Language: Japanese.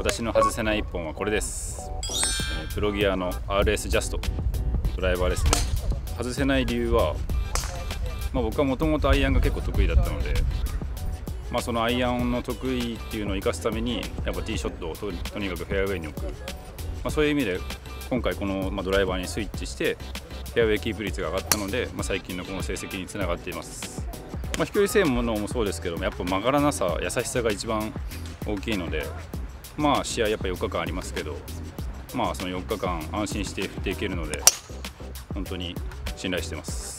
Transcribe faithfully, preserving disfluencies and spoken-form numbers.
私の外せないいっぽんはこれです。えー、プロギアの アールエス ジャストドライバーですね。外せない理由は、まあ、僕はもともとアイアンが結構得意だったので、まあ、そのアイアンの得意っていうのを生かすためにやっぱティーショットをとにかくフェアウェイに置く、まあ、そういう意味で今回このドライバーにスイッチしてフェアウェイキープ率が上がったので、まあ、最近のこの成績につながっています。まあ、飛距離性能もそうですけども、やっぱ曲がらなさ、優しさが一番大きいので、まあ試合やっぱよっかかんありますけど、まあそのよっかかん安心して振っていけるので本当に信頼してます。